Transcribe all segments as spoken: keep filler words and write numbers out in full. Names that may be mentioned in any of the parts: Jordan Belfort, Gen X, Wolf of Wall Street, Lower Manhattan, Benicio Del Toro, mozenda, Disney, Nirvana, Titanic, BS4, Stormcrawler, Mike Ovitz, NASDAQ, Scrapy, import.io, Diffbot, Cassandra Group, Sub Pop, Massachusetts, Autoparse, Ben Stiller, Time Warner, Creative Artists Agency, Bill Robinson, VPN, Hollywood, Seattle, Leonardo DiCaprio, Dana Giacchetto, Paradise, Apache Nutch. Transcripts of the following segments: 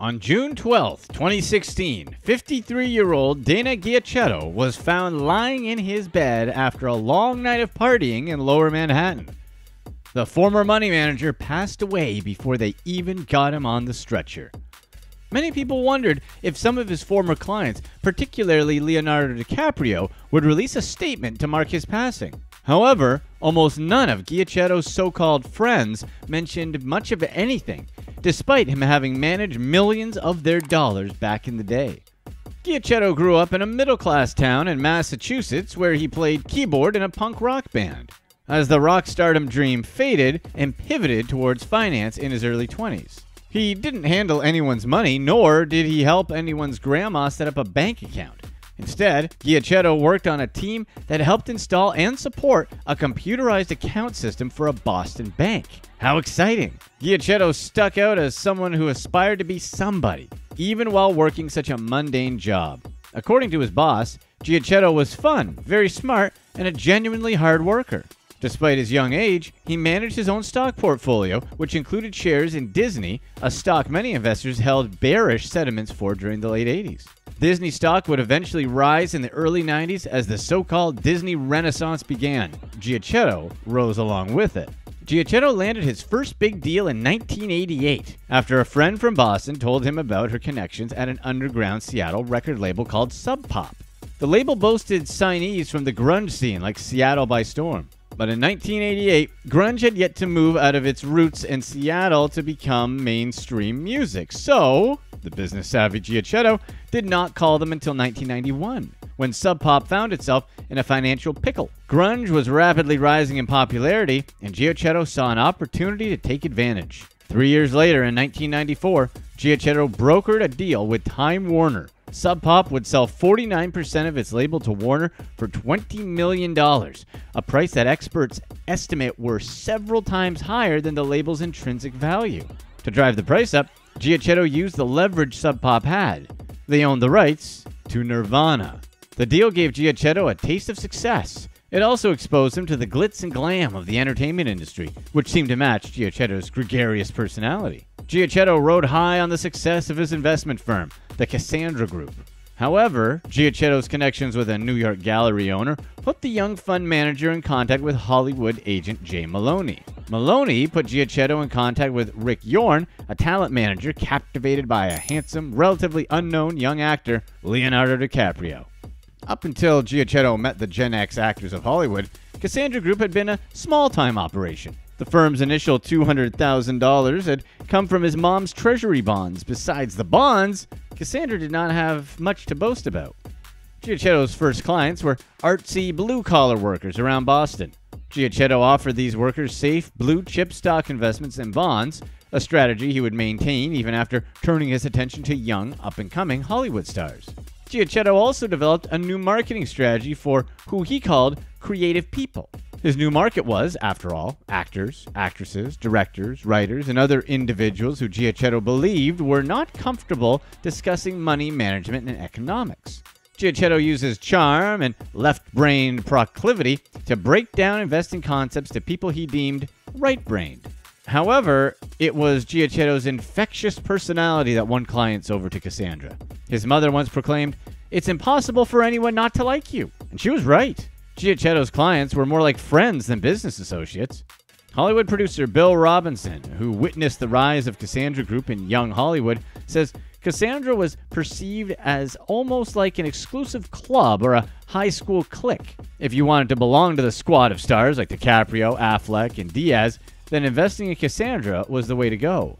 On June twelfth, twenty sixteen, fifty-three-year-old Dana Giacchetto was found lying in his bed after a long night of partying in Lower Manhattan. The former money manager passed away before they even got him on the stretcher. Many people wondered if some of his former clients, particularly Leonardo DiCaprio, would release a statement to mark his passing. However, almost none of Giacchetto's so-called friends mentioned much of anything, despite him having managed millions of their dollars back in the day. Giacchetto grew up in a middle-class town in Massachusetts where he played keyboard in a punk rock band. As the rock stardom dream faded and pivoted towards finance in his early twenties. He didn't handle anyone's money, nor did he help anyone's grandma set up a bank account. Instead, Giacchetto worked on a team that helped install and support a computerized account system for a Boston bank. How exciting! Giacchetto stuck out as someone who aspired to be somebody, even while working such a mundane job. According to his boss, Giacchetto was fun, very smart, and a genuinely hard worker. Despite his young age, he managed his own stock portfolio, which included shares in Disney, a stock many investors held bearish sentiments for during the late eighties. Disney stock would eventually rise in the early nineties as the so-called Disney Renaissance began. Giacchetto rose along with it. Giacchetto landed his first big deal in nineteen eighty-eight after a friend from Boston told him about her connections at an underground Seattle record label called Sub Pop. The label boasted signees from the grunge scene like Seattle by Storm. But in nineteen eighty-eight, grunge had yet to move out of its roots in Seattle to become mainstream music, so the business-savvy Giacchetto did not call them until nineteen ninety-one, when Sub Pop found itself in a financial pickle. Grunge was rapidly rising in popularity, and Giacchetto saw an opportunity to take advantage. Three years later, in nineteen ninety-four, Giacchetto brokered a deal with Time Warner. Sub Pop would sell forty-nine percent of its label to Warner for twenty million dollars, a price that experts estimate were several times higher than the label's intrinsic value. To drive the price up, Giacchetto used the leverage Sub Pop had. They owned the rights to Nirvana. The deal gave Giacchetto a taste of success. It also exposed him to the glitz and glam of the entertainment industry, which seemed to match Giacchetto's gregarious personality. Giacchetto rode high on the success of his investment firm, the Cassandra Group. However, Giacchetto's connections with a New York gallery owner put the young fund manager in contact with Hollywood agent Jay Maloney. Maloney put Giacchetto in contact with Rick Yorn, a talent manager captivated by a handsome, relatively unknown young actor, Leonardo DiCaprio. Up until Giacchetto met the Gen X actors of Hollywood, Cassandra Group had been a small-time operation. The firm's initial two hundred thousand dollars had come from his mom's treasury bonds. Besides the bonds, Cassandra did not have much to boast about. Giacchetto's first clients were artsy blue-collar workers around Boston. Giacchetto offered these workers safe blue-chip stock investments and bonds, a strategy he would maintain even after turning his attention to young, up-and-coming Hollywood stars. Giacchetto also developed a new marketing strategy for who he called creative people. His new market was, after all, actors, actresses, directors, writers, and other individuals who Giacchetto believed were not comfortable discussing money management and economics. Giacchetto used his charm and left-brained proclivity to break down investing concepts to people he deemed right-brained. However, it was Giacchetto's infectious personality that won clients over to Cassandra. His mother once proclaimed, "It's impossible for anyone not to like you." And she was right. Giacchetto's clients were more like friends than business associates. Hollywood producer Bill Robinson, who witnessed the rise of Cassandra Group in young Hollywood, says Cassandra was perceived as almost like an exclusive club or a high school clique. If you wanted to belong to the squad of stars like DiCaprio, Affleck, and Diaz, then investing in Cassandra was the way to go.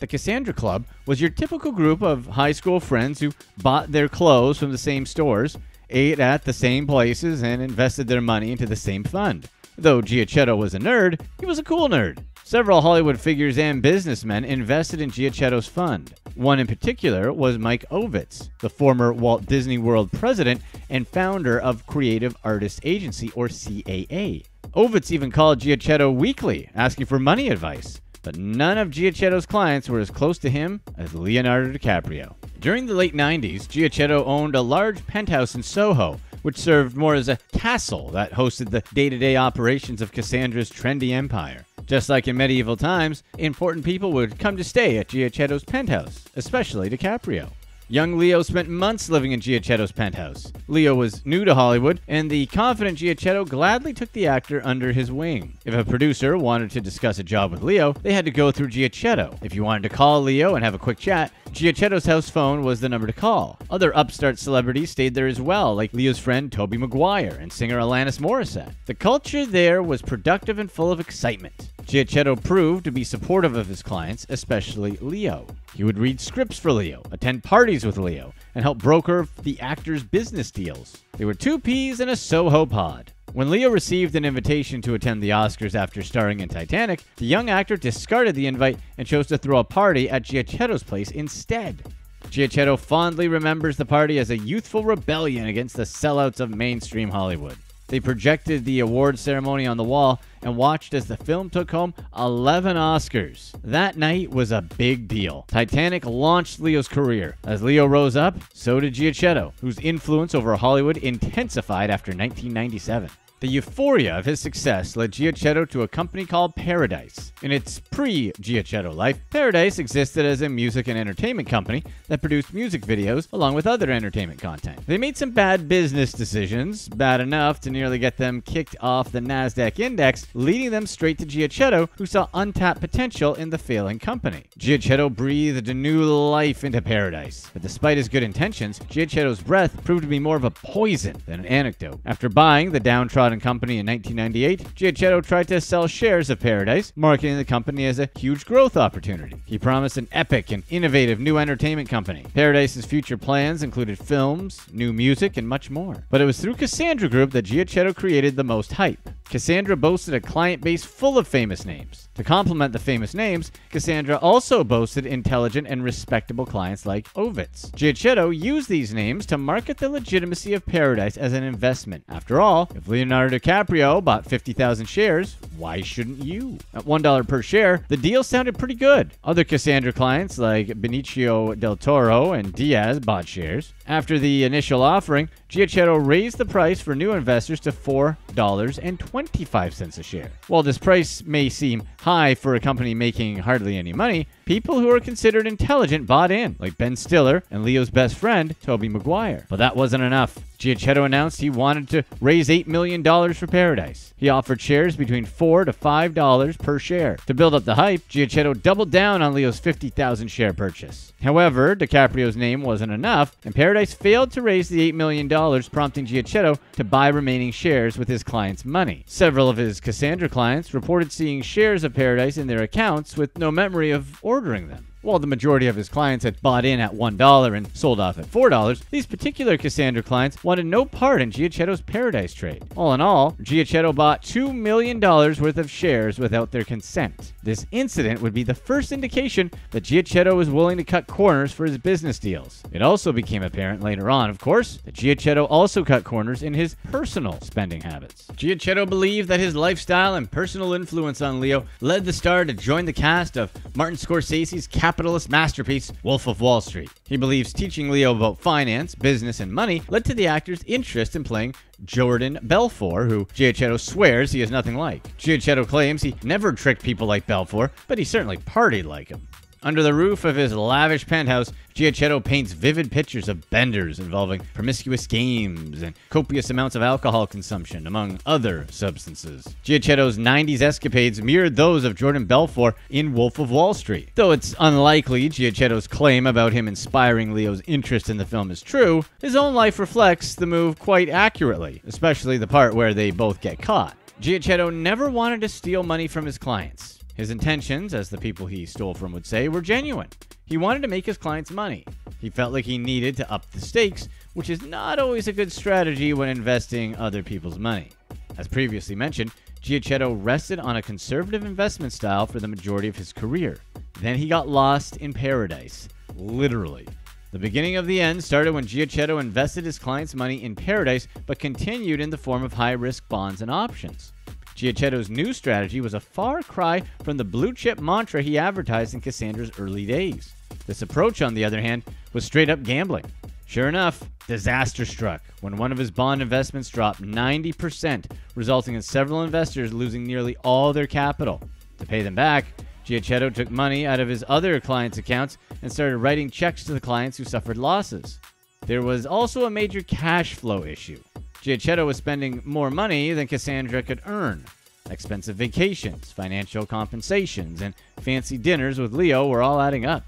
The Cassandra Club was your typical group of high school friends who bought their clothes from the same stores, ate at the same places, and invested their money into the same fund. Though Giacchetto was a nerd, he was a cool nerd. Several Hollywood figures and businessmen invested in Giacchetto's fund. One in particular was Mike Ovitz, the former Walt Disney World president and founder of Creative Artists Agency, or C A A. Ovitz even called Giacchetto weekly, asking for money advice. But none of Giacchetto's clients were as close to him as Leonardo DiCaprio. During the late nineties, Giacchetto owned a large penthouse in SoHo, which served more as a castle that hosted the day-to-day operations of Cassandra's trendy empire. Just like in medieval times, important people would come to stay at Giacchetto's penthouse, especially DiCaprio. Young Leo spent months living in Giacchetto's penthouse. Leo was new to Hollywood, and the confident Giacchetto gladly took the actor under his wing. If a producer wanted to discuss a job with Leo, they had to go through Giacchetto. If you wanted to call Leo and have a quick chat, Giacchetto's house phone was the number to call. Other upstart celebrities stayed there as well, like Leo's friend Tobey Maguire and singer Alanis Morissette. The culture there was productive and full of excitement. Giacchetto proved to be supportive of his clients, especially Leo. He would read scripts for Leo, attend parties with Leo, and help broker the actor's business deals. They were two peas in a SoHo pod. When Leo received an invitation to attend the Oscars after starring in Titanic, the young actor discarded the invite and chose to throw a party at Giacchetto's place instead. Giacchetto fondly remembers the party as a youthful rebellion against the sellouts of mainstream Hollywood. They projected the award ceremony on the wall and watched as the film took home eleven Oscars. That night was a big deal. Titanic launched Leo's career. As Leo rose up, so did Giacchetto, whose influence over Hollywood intensified after nineteen ninety-seven. The euphoria of his success led Giacchetto to a company called Paradise. In its pre-Giacchetto life, Paradise existed as a music and entertainment company that produced music videos along with other entertainment content. They made some bad business decisions, bad enough to nearly get them kicked off the NASDAQ index, leading them straight to Giacchetto, who saw untapped potential in the failing company. Giacchetto breathed a new life into Paradise, but despite his good intentions, Giacchetto's breath proved to be more of a poison than an antidote. After buying the downtrodden company in nineteen ninety-eight, Giacchetto tried to sell shares of Paradise, marketing the company as a huge growth opportunity. He promised an epic and innovative new entertainment company. Paradise's future plans included films, new music, and much more. But it was through Cassandra Group that Giacchetto created the most hype. Cassandra boasted a client base full of famous names. To complement the famous names, Cassandra also boasted intelligent and respectable clients like Ovitz. Giacchetto used these names to market the legitimacy of Paradise as an investment. After all, if Leonardo DiCaprio bought fifty thousand shares, why shouldn't you? At one dollar per share, the deal sounded pretty good. Other Cassandra clients like Benicio Del Toro and Diaz bought shares. After the initial offering, Giacchetto raised the price for new investors to four dollars and twenty-five cents a share. While this price may seem high for a company making hardly any money, people who are considered intelligent bought in, like Ben Stiller and Leo's best friend, Tobey Maguire. But that wasn't enough. Giacchetto announced he wanted to raise eight million dollars for Paradise. He offered shares between four to five dollars per share. To build up the hype, Giacchetto doubled down on Leo's fifty thousand share purchase. However, DiCaprio's name wasn't enough, and Paradise failed to raise the eight million dollars, prompting Giacchetto to buy remaining shares with his client's money. Several of his Cassandra clients reported seeing shares of Paradise in their accounts with no memory of ordering them. While the majority of his clients had bought in at one dollar and sold off at four dollars, these particular Cassandra clients wanted no part in Giacchetto's Paradise trade. All in all, Giacchetto bought two million dollars worth of shares without their consent. This incident would be the first indication that Giacchetto was willing to cut corners for his business deals. It also became apparent later on, of course, that Giacchetto also cut corners in his personal spending habits. Giacchetto believed that his lifestyle and personal influence on Leo led the star to join the cast of Martin Scorsese's Cap capitalist masterpiece, Wolf of Wall Street. He believes teaching Leo about finance, business, and money led to the actor's interest in playing Jordan Belfort, who Giacchetto swears he is nothing like. Giacchetto claims he never tricked people like Belfort, but he certainly partied like him. Under the roof of his lavish penthouse, Giacchetto paints vivid pictures of benders involving promiscuous games and copious amounts of alcohol consumption, among other substances. Giacchetto's nineties escapades mirrored those of Jordan Belfort in Wolf of Wall Street. Though it's unlikely Giacchetto's claim about him inspiring Leo's interest in the film is true, his own life reflects the move quite accurately, especially the part where they both get caught. Giacchetto never wanted to steal money from his clients. His intentions, as the people he stole from would say, were genuine. He wanted to make his clients money. He felt like he needed to up the stakes, which is not always a good strategy when investing other people's money. As previously mentioned, Giacchetto rested on a conservative investment style for the majority of his career. Then he got lost in Paradise, literally. The beginning of the end started when Giacchetto invested his clients' money in Paradise, but continued in the form of high-risk bonds and options. Giacchetto's new strategy was a far cry from the blue-chip mantra he advertised in Cassandra's early days. This approach, on the other hand, was straight-up gambling. Sure enough, disaster struck when one of his bond investments dropped ninety percent, resulting in several investors losing nearly all their capital. To pay them back, Giacchetto took money out of his other clients' accounts and started writing checks to the clients who suffered losses. There was also a major cash flow issue. Giacchetto was spending more money than Cassandra could earn. Expensive vacations, financial compensations, and fancy dinners with Leo were all adding up.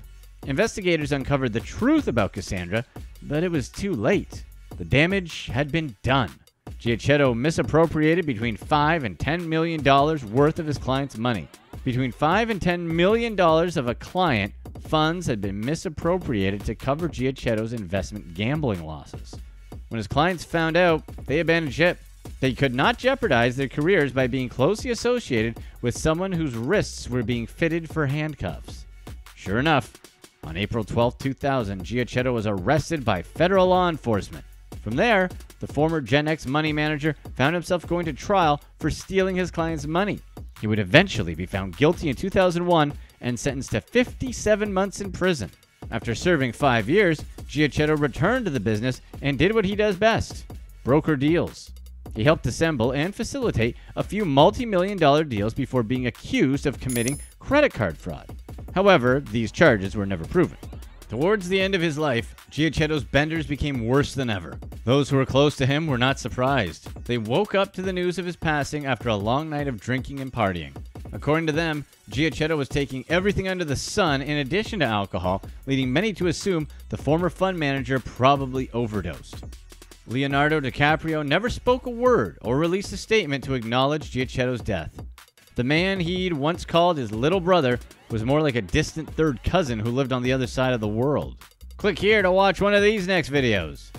Investigators uncovered the truth about Cassandra, but it was too late. The damage had been done. Giacchetto misappropriated between five and ten million dollars worth of his client's money. Between five and ten million dollars of a client, funds had been misappropriated to cover Giacchetto's investment gambling losses. When his clients found out, they abandoned ship. They could not jeopardize their careers by being closely associated with someone whose wrists were being fitted for handcuffs. Sure enough, on April twelfth two thousand, Giacchetto was arrested by federal law enforcement. From there, the former Gen X money manager found himself going to trial for stealing his client's money. He would eventually be found guilty in two thousand one and sentenced to fifty-seven months in prison. After serving five years, Giacchetto returned to the business and did what he does best: broker deals. He helped assemble and facilitate a few multi-million dollar deals before being accused of committing credit card fraud. However, these charges were never proven. Towards the end of his life, Giacchetto's benders became worse than ever. Those who were close to him were not surprised. They woke up to the news of his passing after a long night of drinking and partying. According to them, Giacchetto was taking everything under the sun in addition to alcohol, leading many to assume the former fund manager probably overdosed. Leonardo DiCaprio never spoke a word or released a statement to acknowledge Giacchetto's death. The man he'd once called his little brother was more like a distant third cousin who lived on the other side of the world. Click here to watch one of these next videos.